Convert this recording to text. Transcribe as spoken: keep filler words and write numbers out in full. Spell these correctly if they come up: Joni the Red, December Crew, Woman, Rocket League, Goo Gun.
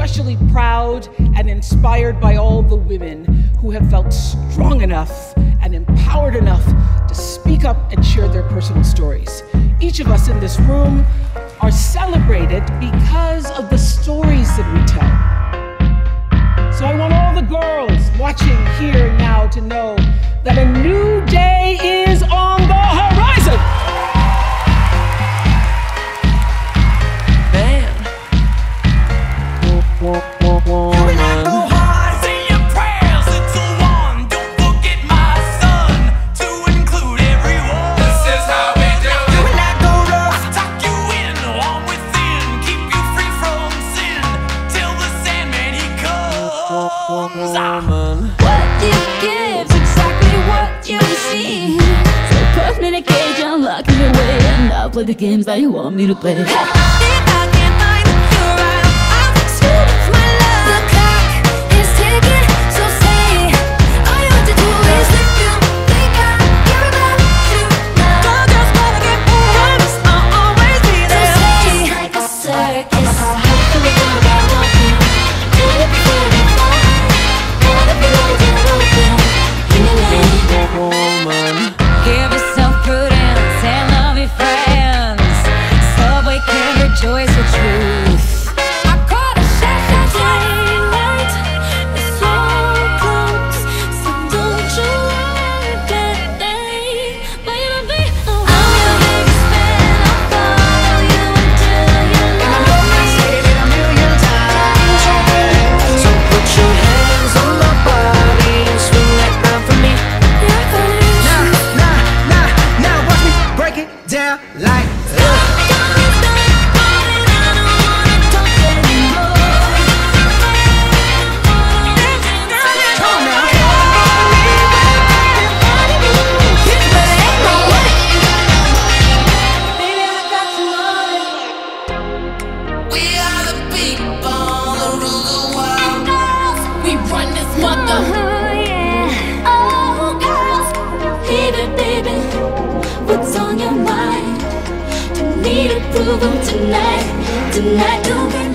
especially proud and inspired by all the women who have felt strong enough and empowered enough to speak up and share their personal stories. Each of us in this room are celebrated because of the stories that we tell. So I want all the girls watching here now to know that a new day is on the horizon. Woman. What you give's exactly what you receive. So put me in a cage and lock me away, and I'll play the games that you want me to play. Tonight, tonight, don't be